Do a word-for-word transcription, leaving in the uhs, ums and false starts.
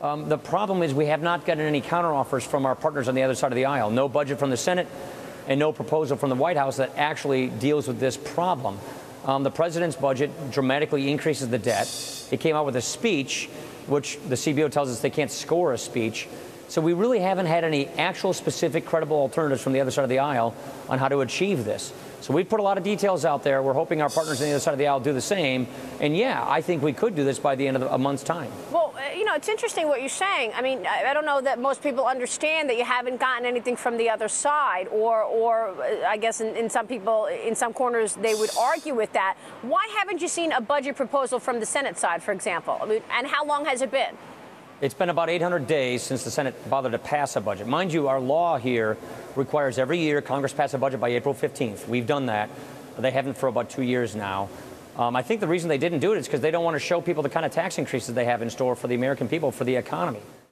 Um, the problem is we have not gotten any counteroffers from our partners on the other side of the aisle. No budget from the Senate and no proposal from the White House that actually deals with this problem. Um, the president's budget dramatically increases the debt. He came out with a speech, which the C B O tells us they can't score a speech. So we really haven't had any actual specific credible alternatives from the other side of the aisle on how to achieve this. So we've put a lot of details out there. We're hoping our partners on the other side of the aisle do the same. And yeah, I think we could do this by the end of a month's time. Well, you know, it's interesting what you're saying. I mean, I don't know that most people understand that you haven't gotten anything from the other side, or, or I guess in, in some people, in some corners, they would argue with that. Why haven't you seen a budget proposal from the Senate side, for example? I mean, and how long has it been? It's been about eight hundred days since the Senate bothered to pass a budget. Mind you, our law here requires every year Congress pass a budget by April fifteenth. We've done that. They haven't for about two years now. Um, I think the reason they didn't do it is because they don't want to show people the kind of tax increases they have in store for the American people, for the economy.